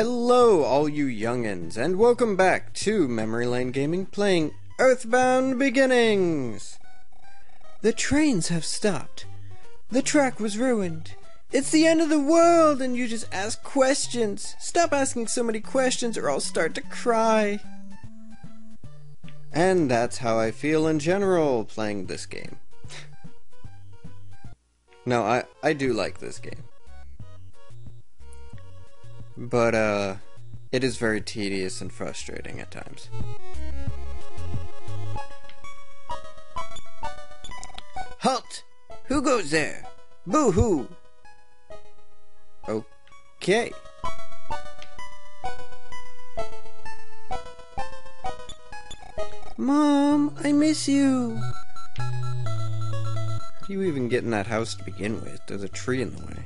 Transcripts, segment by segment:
Hello all you youngins, and welcome back to Memory Lane Gaming playing EarthBound Beginnings! The trains have stopped. The track was ruined. It's the end of the world and you just ask questions. Stop asking so many questions or I'll start to cry. And that's how I feel in general playing this game. No, I do like this game. But, it is very tedious and frustrating at times. Halt! Who goes there? Boo-hoo! Okay. Mom, I miss you! How do you even get in that house to begin with? There's a tree in the way.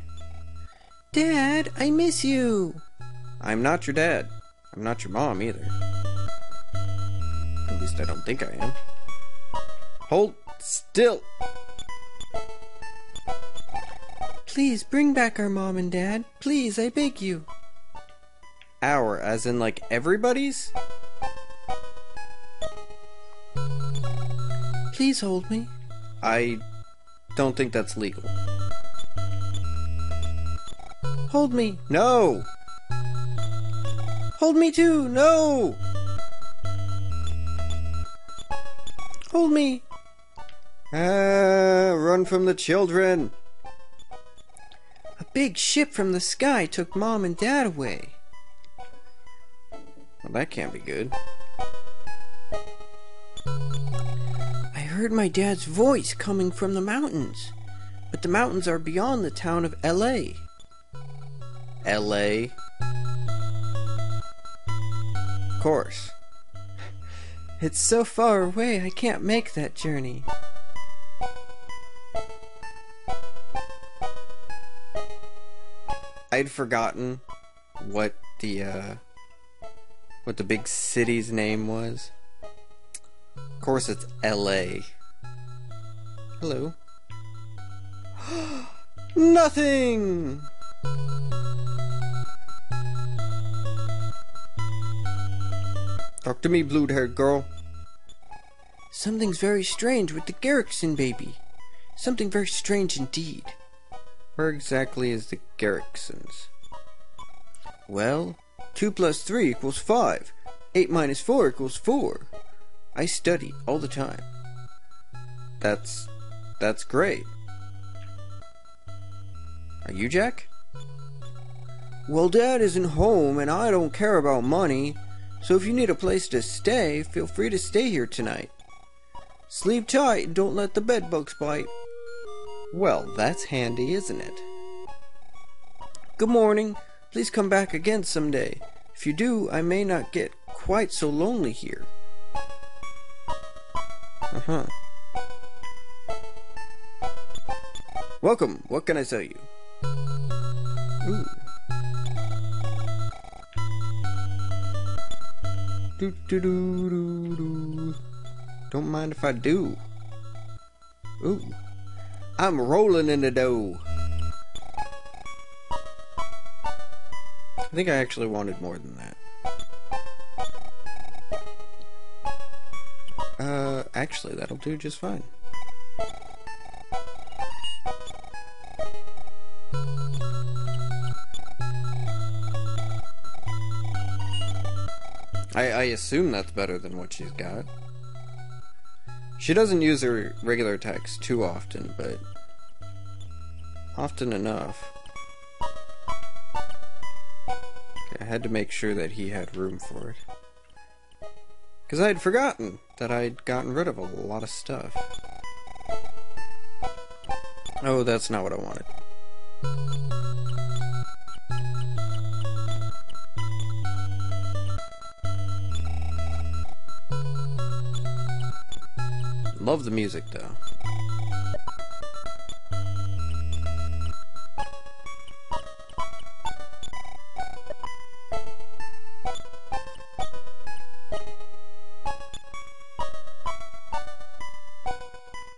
Dad, I miss you! I'm not your dad. I'm not your mom, either. At least I don't think I am. Hold still! Please, bring back our mom and dad. Please, I beg you. Our, as in, like, everybody's? Please hold me. I don't think that's legal. Hold me. No! Hold me too! No! Hold me! Run from the children! A big ship from the sky took Mom and Dad away. Well, that can't be good. I heard my dad's voice coming from the mountains, but the mountains are beyond the town of Ellay. Ellay. Of course. It's so far away, I can't make that journey. I'd forgotten what the big city's name was. Of course it's Ellay. Hello. Nothing! Talk to me, blue-haired girl. Something's very strange with the Garrickson baby. Something very strange indeed. Where exactly is the Garricksons? Well, 2 plus 3 equals 5. 8 minus 4 equals 4. I study all the time. That's great. Are you Jack? Well, Dad isn't home and I don't care about money. So if you need a place to stay, feel free to stay here tonight. Sleep tight and don't let the bedbugs bite. Well, that's handy, isn't it? Good morning. Please come back again someday. If you do, I may not get quite so lonely here. Uh-huh. Welcome. What can I tell you? Ooh. Do-do-do-do-do. Don't mind if I do. Ooh. I'm rolling in the dough. I think I actually wanted more than that. Actually, that'll do just fine. I assume that's better than what she's got. She doesn't use her regular attacks too often, but often enough. Okay, I had to make sure that he had room for it. Because I had forgotten that I'd gotten rid of a lot of stuff. Oh, that's not what I wanted. Love the music, though.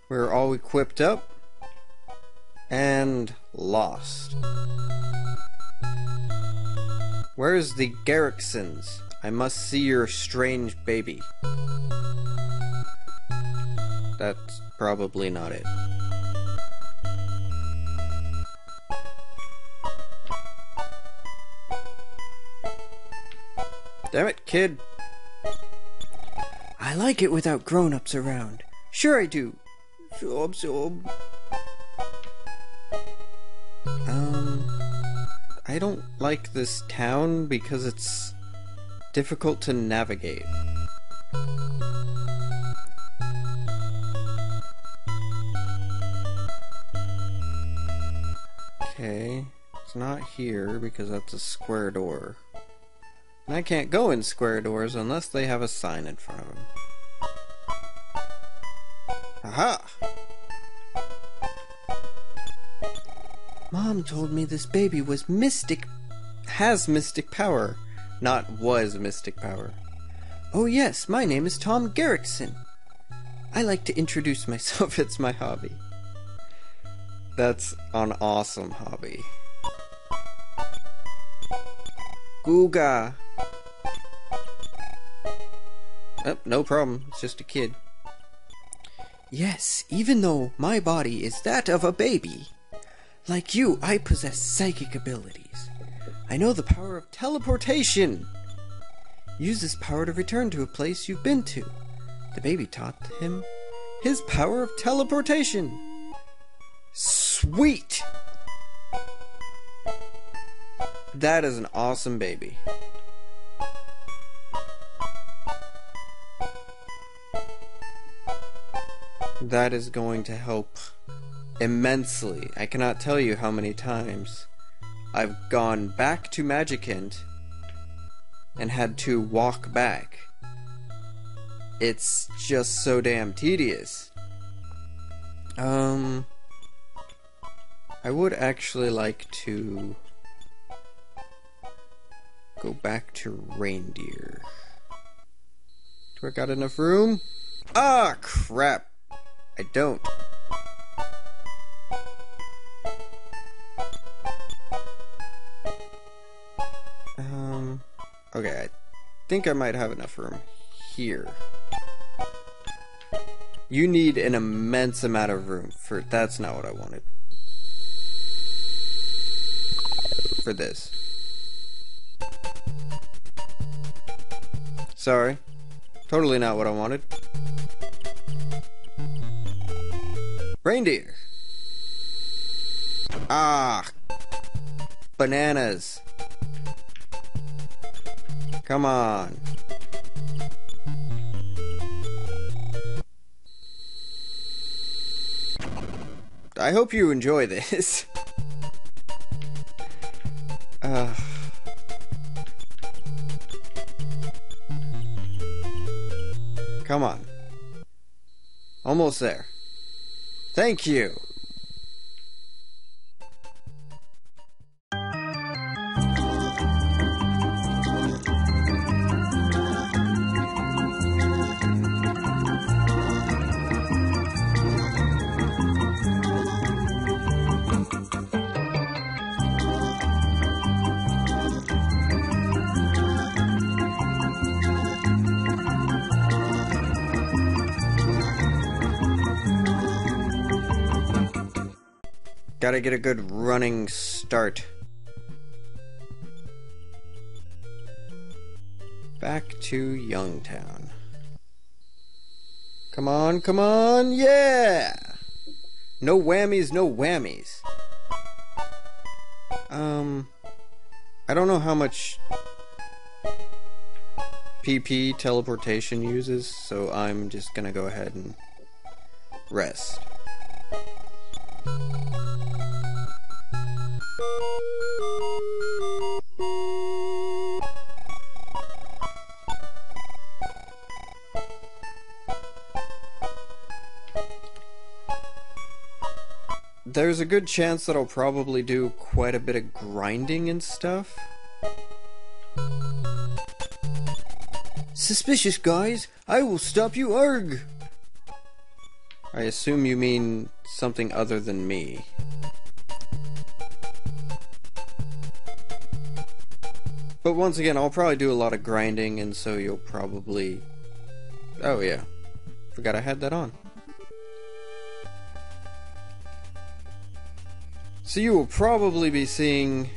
We're all equipped up and lost. Where is the Garricksons? I must see your strange baby. That's probably not it. Damn it, kid. I like it without grown-ups around. Sure I do. Absorb. I don't like this town because it's difficult to navigate. Okay, it's not here because that's a square door. And I can't go in square doors unless they have a sign in front of them. Aha! Mom told me this baby was has mystic power, not was mystic power. Oh yes, my name is Tom Garrickson. I like to introduce myself, it's my hobby. That's an awesome hobby. Googa. Oh, no problem, it's just a kid. Yes, even though my body is that of a baby, like you, I possess psychic abilities. I know the power of teleportation. Use this power to return to a place you've been to. The baby taught him his power of teleportation. Sweet! That is an awesome baby. That is going to help immensely. I cannot tell you how many times I've gone back to Magicant and had to walk back. It's just so damn tedious. I would actually like to go back to reindeer. Do I got enough room? Ah, crap. I don't. Okay, I think I might have enough room here. You need an immense amount of room for... That's not what I wanted. For this. Sorry. Totally not what I wanted. Reindeer. Ah. Bananas. Come on. I hope you enjoy this. Come on. Almost there. Thank you. Gotta get a good running start. Back to Youngtown. Come on, come on, yeah! No whammies, no whammies. I don't know how much PP teleportation uses, so I'm just gonna go ahead and rest. There's a good chance that I'll probably do quite a bit of grinding and stuff. Suspicious guys, I will stop you, arg! I assume you mean something other than me. But once again, I'll probably do a lot of grinding, and so you'll probably... Oh yeah, forgot I had that on. So you will probably be seeing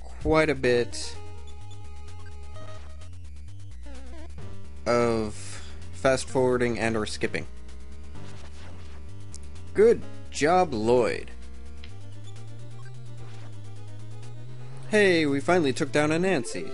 quite a bit of fast forwarding and or skipping. Good job, Lloyd. Hey, we finally took down Anansi.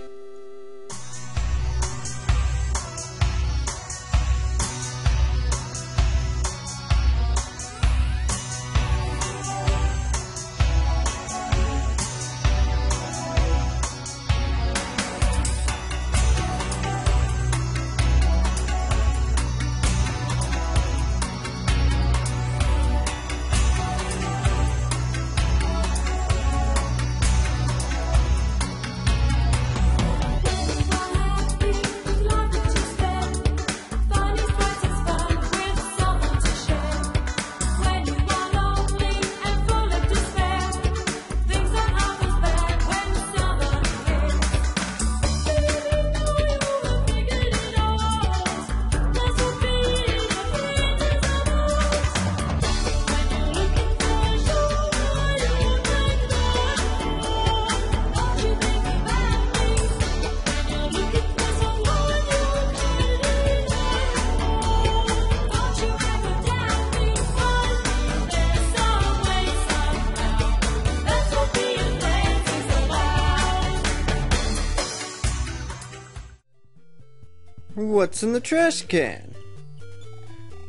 What's in the trash can?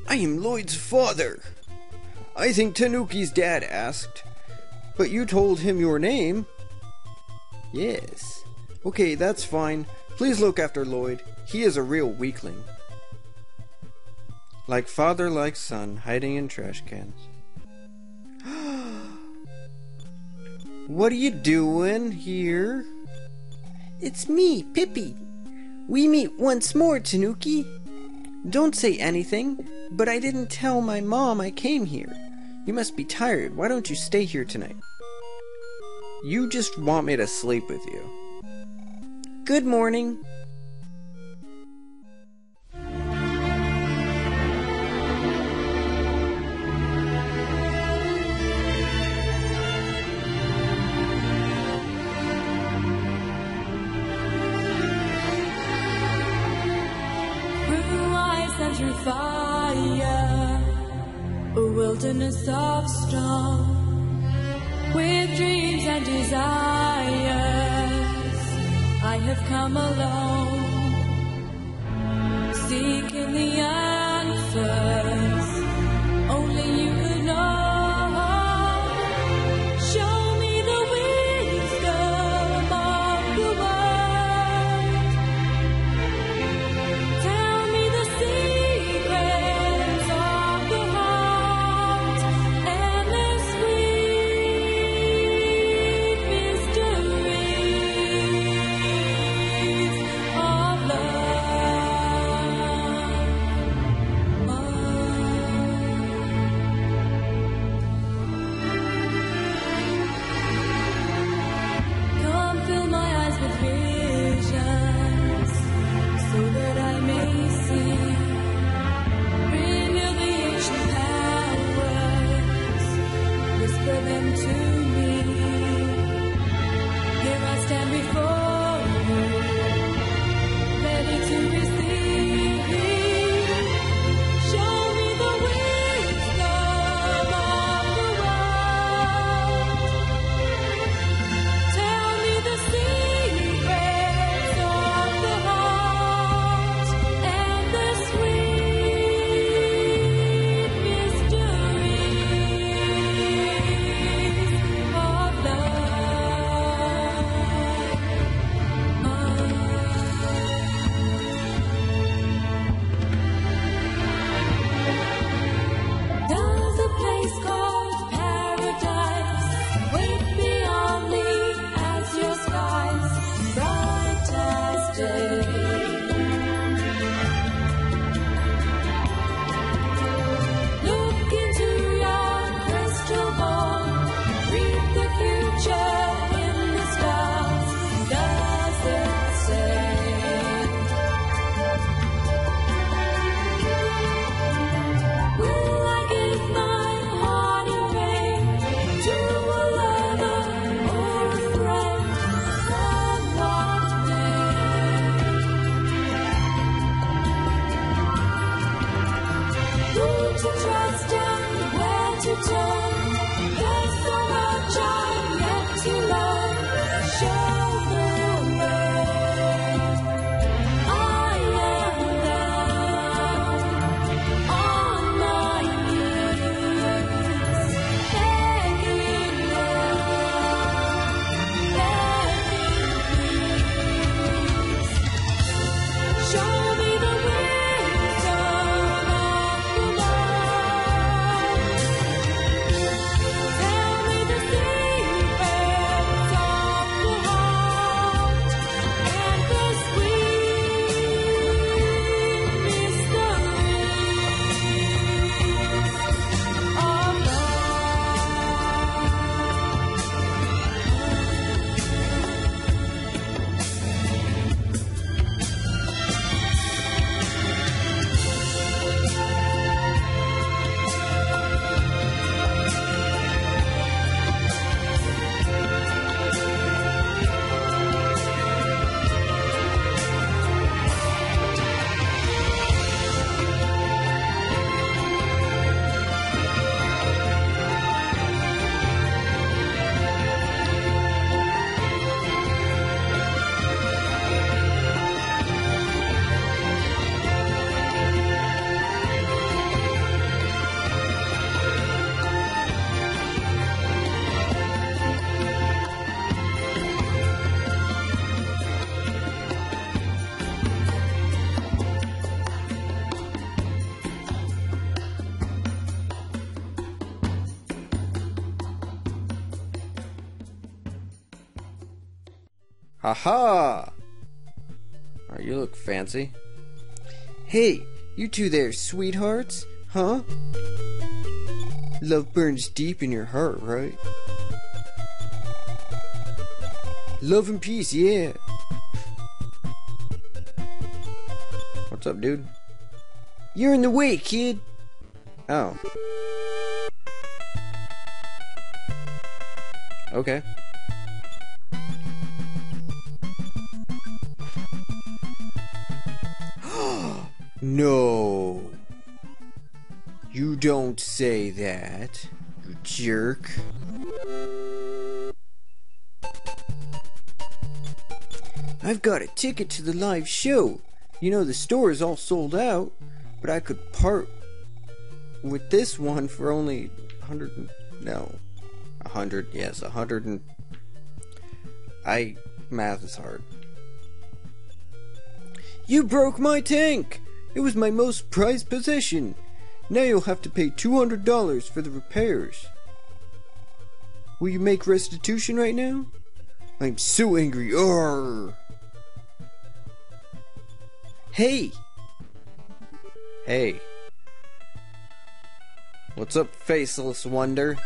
I am Lloyd's father. I think Tanuki's dad asked, but you told him your name. Yes. Okay, that's fine. Please look after Lloyd. He is a real weakling. Like father, like son, hiding in trash cans. What are you doing here? It's me, Pippi. We meet once more, Tanuki. Don't say anything, but I didn't tell my mom I came here. You must be tired. Why don't you stay here tonight? You just want me to sleep with you. Good morning. Fire, a wilderness of storm, with dreams and desires, I have come alone, seeking the answers only you could know. Oh. Aha! Alright, you look fancy. Hey, you two there, sweethearts, huh? Love burns deep in your heart, right? Love and peace, yeah! What's up, dude? You're in the way, kid! Oh. Okay. No, you don't say that, you jerk. I've got a ticket to the live show. You know the store is all sold out, but I could part with this one for only 100. No, 100. Yes, 100. And I math is hard. You broke my tank. It was my most prized possession. Now you'll have to pay $200 for the repairs. Will you make restitution right now? I'm so angry. Arrgh. Hey! Hey. What's up, faceless wonder?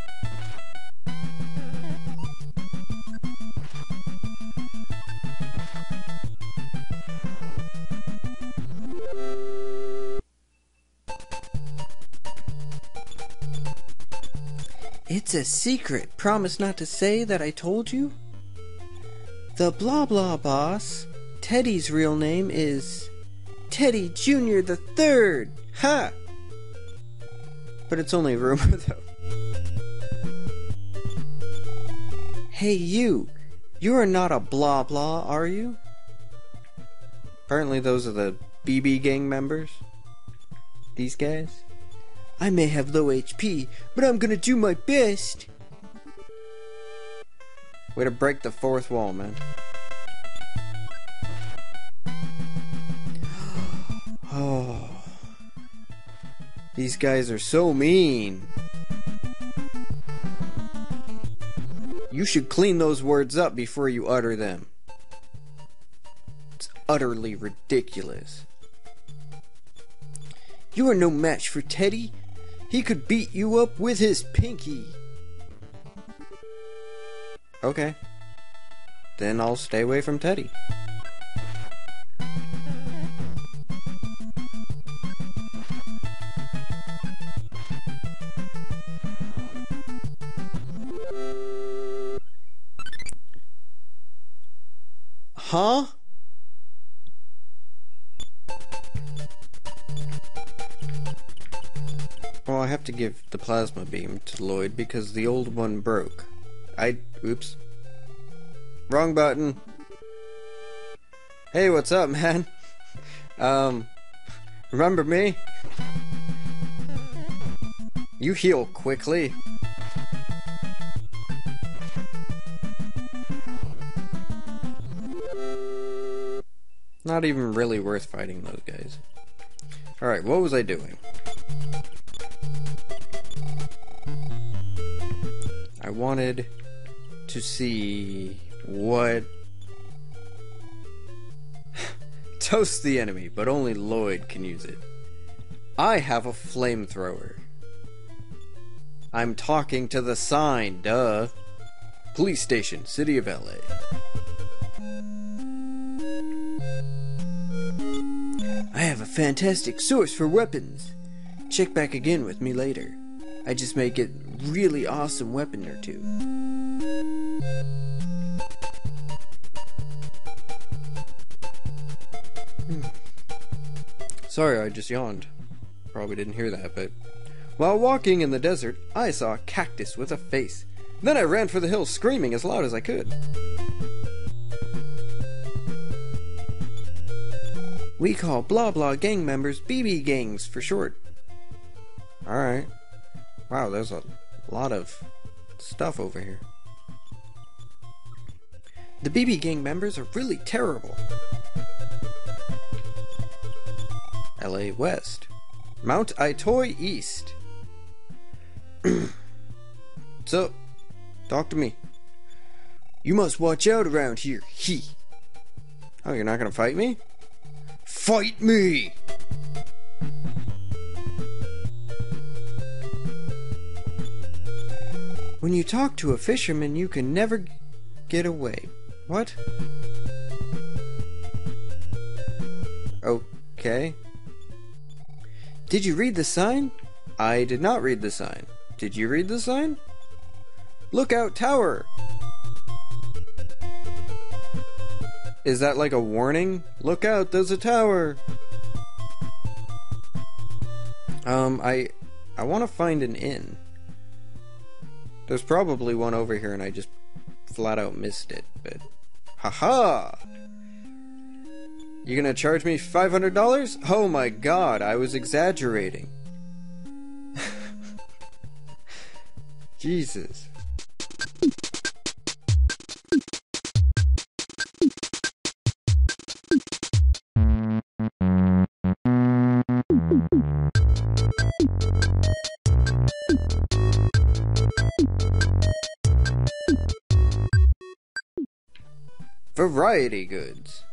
It's a secret. Promise not to say that I told you? The Bla-Bla boss, Teddy's real name is Teddy Junior the Third. Ha! But it's only a rumor, though. Hey, you. You're not a Bla-Bla, are you? Apparently those are the BB gang members. These guys. I may have low HP, but I'm gonna do my best! Way to break the fourth wall, man. Oh. These guys are so mean! You should clean those words up before you utter them. It's utterly ridiculous. You are no match for Teddy. He could beat you up with his pinky. Okay. Then I'll stay away from Teddy. Huh? have to give the plasma beam to Lloyd because the old one broke. Oops. Wrong button. Hey, what's up, man? Remember me? You heal quickly. Not even really worth fighting those guys. Alright, what was I doing? I wanted to see what... Toast the enemy, but only Lloyd can use it. I have a flamethrower. I'm talking to the sign, duh. Police station, city of Ellay. I have a fantastic source for weapons. Check back again with me later. I just may get really awesome weapon or two. Sorry, I just yawned. Probably didn't hear that, but... While walking in the desert, I saw a cactus with a face. Then I ran for the hill, screaming as loud as I could. We call Bla-Bla Gang members BB Gangs for short. Alright. Wow, there's a lot of stuff over here. The BB Gang members are really terrible. Ellay West. Mount Itoi East. So, talk to me. You must watch out around here. He. Oh, you're not gonna fight me? Fight me! When you talk to a fisherman, you can never get away. What? Okay. Did you read the sign? I did not read the sign. Did you read the sign? Lookout Tower! Is that like a warning? Look out, there's a tower! I want to find an inn. There's probably one over here and I just flat out missed it, but... Haha! You gonna charge me $500? Oh my god, I was exaggerating. Jesus. Variety goods.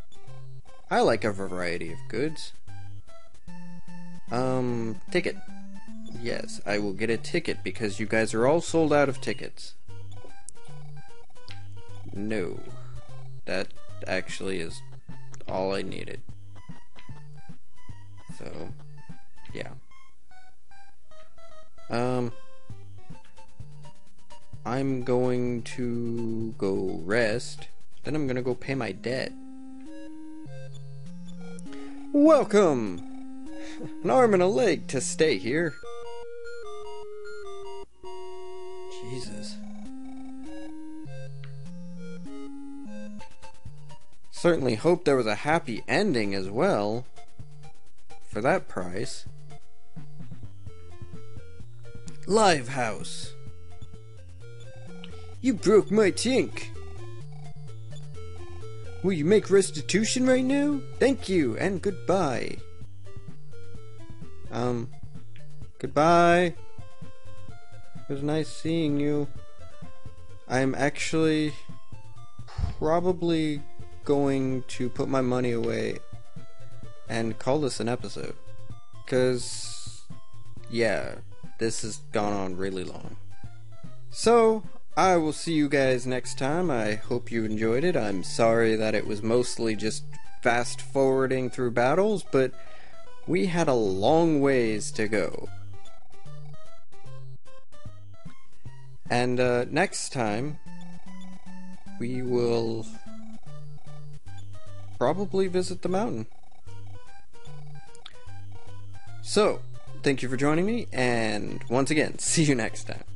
I like a variety of goods. Ticket. Yes, I will get a ticket because you guys are all sold out of tickets. No. That actually is all I needed. So, yeah. I'm going to go rest. Then I'm gonna go pay my debt. Welcome! An arm and a leg to stay here. Jesus. Certainly hope there was a happy ending as well. For that price. Live house. You broke my tink. Will you make restitution right now? Thank you, and goodbye. Goodbye. It was nice seeing you. I'm actually probably going to put my money away and call this an episode. 'Cause, yeah, this has gone on really long. So... I will see you guys next time. I hope you enjoyed it. I'm sorry that it was mostly just fast forwarding through battles, but we had a long ways to go. And next time, we will probably visit the mountain. So, Thank you for joining me, and once again, see you next time.